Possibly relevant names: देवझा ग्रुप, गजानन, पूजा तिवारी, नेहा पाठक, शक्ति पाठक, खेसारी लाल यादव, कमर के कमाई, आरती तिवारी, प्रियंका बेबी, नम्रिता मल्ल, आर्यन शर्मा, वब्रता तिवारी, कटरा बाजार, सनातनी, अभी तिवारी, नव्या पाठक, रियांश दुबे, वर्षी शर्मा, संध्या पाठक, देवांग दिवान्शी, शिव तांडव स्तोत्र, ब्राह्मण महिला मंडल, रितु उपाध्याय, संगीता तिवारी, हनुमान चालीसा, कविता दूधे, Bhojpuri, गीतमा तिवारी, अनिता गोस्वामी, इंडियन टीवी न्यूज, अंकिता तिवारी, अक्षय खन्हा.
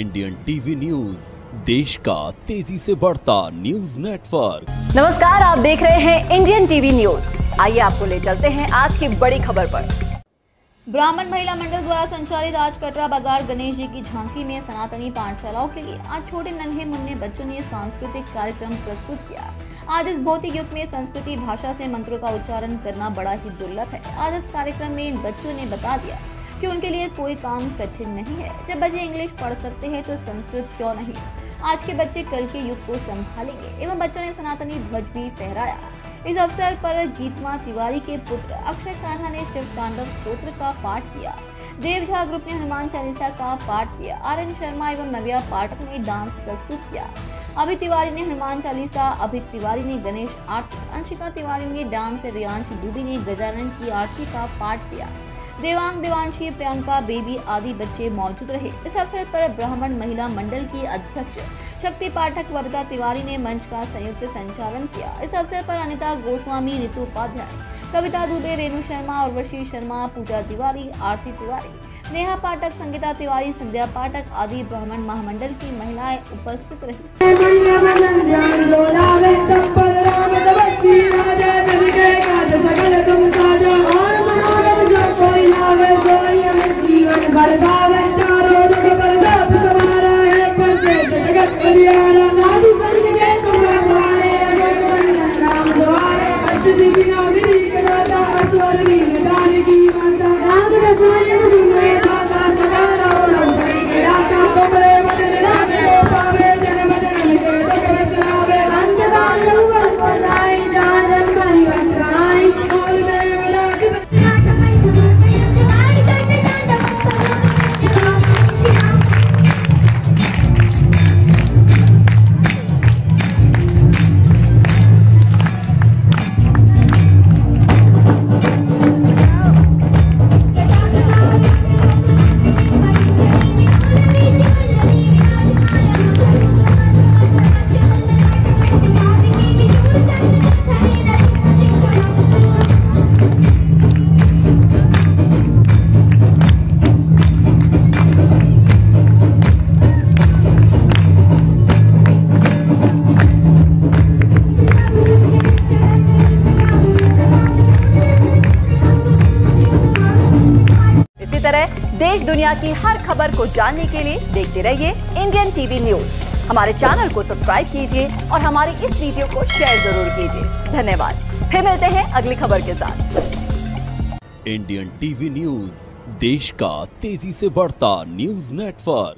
इंडियन टीवी न्यूज, देश का तेजी से बढ़ता न्यूज नेटवर्क। नमस्कार, आप देख रहे हैं इंडियन टीवी न्यूज। आइए आपको ले चलते हैं आज की बड़ी खबर पर। ब्राह्मण महिला मंडल द्वारा संचालित आज कटरा बाजार गणेश जी की झांकी में सनातनी पाठशालाओं के लिए आज छोटे नन्हे मुन्ने बच्चों ने सांस्कृतिक कार्यक्रम प्रस्तुत किया। आज इस भौतिक युग में संस्कृति भाषा से मंत्रों का उच्चारण करना बड़ा ही दुर्लभ है। आज इस कार्यक्रम में इन बच्चों ने बता दिया कि उनके लिए कोई काम कठिन नहीं है। जब बच्चे इंग्लिश पढ़ सकते हैं तो संस्कृत क्यों नहीं। आज के बच्चे कल के युग को संभालेंगे। एवं बच्चों ने सनातनी ध्वज भी फहराया। इस अवसर पर गीतमा तिवारी के पुत्र अक्षय खन्हा ने शिव तांडव स्तोत्र का पाठ किया। देवझा ग्रुप ने हनुमान चालीसा का पाठ किया। आर्यन शर्मा एवं नव्या पाठक ने डांस प्रस्तुत किया। अभी तिवारी ने हनुमान चालीसा, अभी तिवारी ने गणेश आरती, अंकिता तिवारी ने डांस, रियांश दुबे ने गजानन की आरती का पाठ किया। देवांग दिवान्शी, प्रियंका बेबी आदि बच्चे मौजूद रहे। इस अवसर पर ब्राह्मण महिला मंडल की अध्यक्ष शक्ति पाठक वब्रता तिवारी ने मंच का संयुक्त संचालन किया। इस अवसर पर अनिता गोस्वामी, रितु उपाध्याय, कविता दूधे, रेणु शर्मा और वर्षी शर्मा, पूजा तिवारी, आरती तिवारी, नेहा पाठक, संगीता तिवारी, संध्या पाठक आदि ब्राह्मण महामंडल की महिलाएं उपस्थित रही। देश दुनिया की हर खबर को जानने के लिए देखते रहिए इंडियन टीवी न्यूज। हमारे चैनल को सब्सक्राइब कीजिए और हमारे इस वीडियो को शेयर जरूर कीजिए। धन्यवाद। फिर मिलते हैं अगली खबर के साथ। इंडियन टीवी न्यूज, देश का तेजी से बढ़ता न्यूज नेटवर्क।